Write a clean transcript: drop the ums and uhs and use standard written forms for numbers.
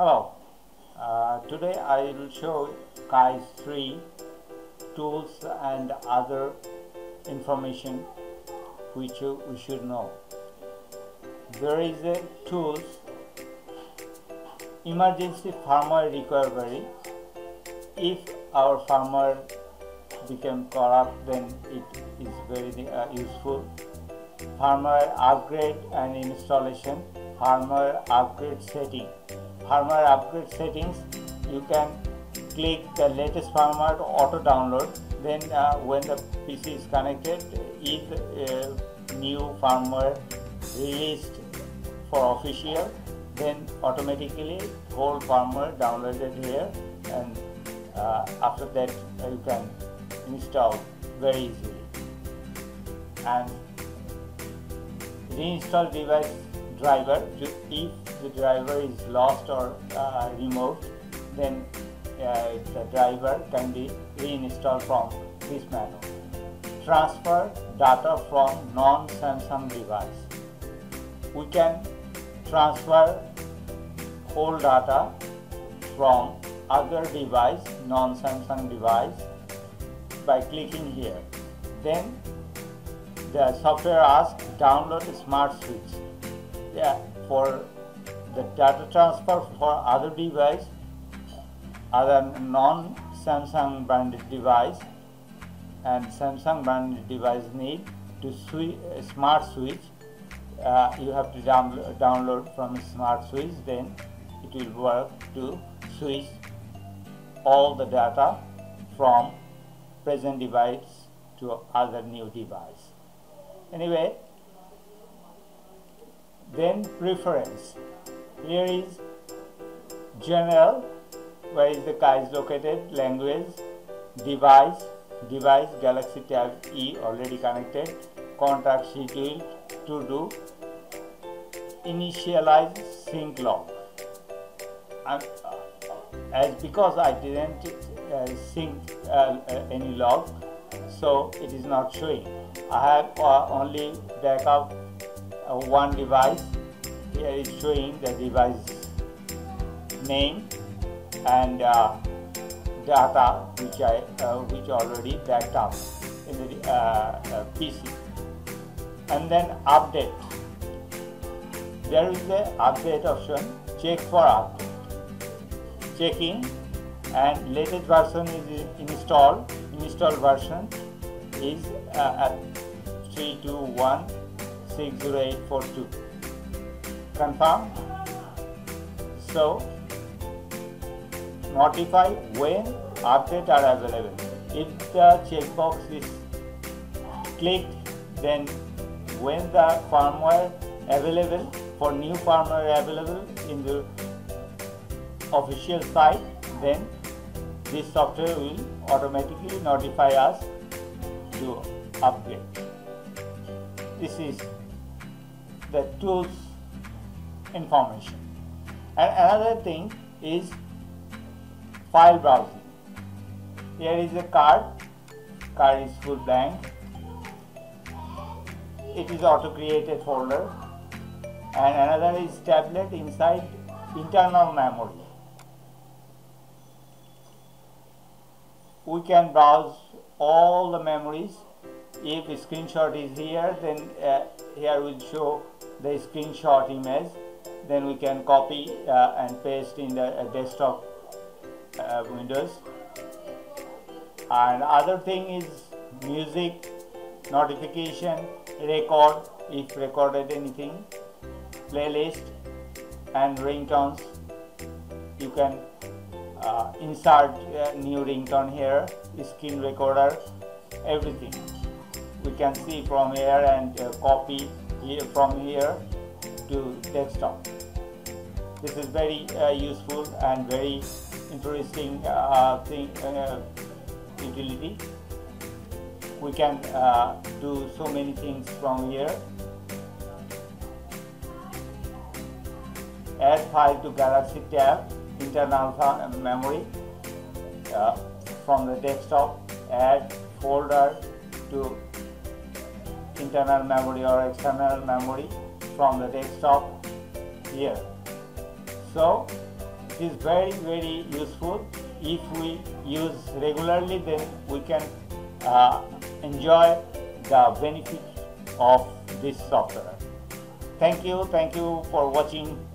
Hello, today I will show guys 3 tools and other information which we should know. There is a tools emergency firmware recovery. If our firmware become corrupt, then it is very useful. Firmware upgrade and installation, firmware upgrade setting. Firmware upgrade settings, you can click the latest firmware to auto download. Then when the PC is connected, if new firmware released for official, then automatically whole firmware downloaded here, and after that you can install very easily and reinstall device driver. If the driver is lost or removed, then the driver can be reinstalled from this menu. Transfer data from non-Samsung device. We can transfer whole data from other device, non-Samsung device, by clicking here. Then the software asks download Smart Switch. For the data transfer for other device, other non-Samsung branded device and Samsung branded device need to switch Smart Switch. You have to download from Smart Switch, then it will work to switch all the data from present device to other new device. Anyway, then preference. Here is general, where is the car is located, language, device, Galaxy Tab E already connected, contact schedule, to do, initialize sync log. Because I didn't sync any log, so it is not showing. I have only backup one device. Here is showing the device name and data which already backed up in the PC. And then update. There is the update option. Check for update. Checking and latest version is installed. Install version is at 321. 60842. Confirm. So notify when updates are available. If the checkbox is clicked, then when the firmware available, for new firmware available in the official site, then this software will automatically notify us to upgrade. This is the tools information. And another thing is file browsing. Here is a card is full blank. It is auto created folder, and another is tablet inside internal memory. We can browse all the memories. If a screenshot is here, then here will show the screenshot image. Then we can copy and paste in the desktop windows. And other thing is music, notification, record if recorded anything, playlist and ringtones. You can insert new ringtone here, screen recorder, everything. We can see from here and copy here from here to desktop. This is very useful and very interesting utility. We can do so many things from here. Add file to Galaxy Tab, internal memory from the desktop. Add folder to internal memory or external memory from the desktop here. So It is very, very useful. If we use regularly, then we can enjoy the benefits of this software. Thank you for watching.